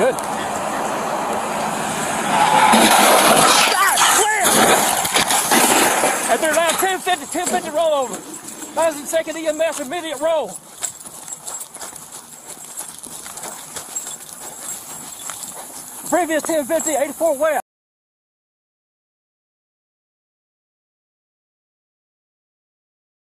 Good. Ah, and they're now 1050 rollover. 1,000 second EMF immediate roll. Previous 1050, 84 west.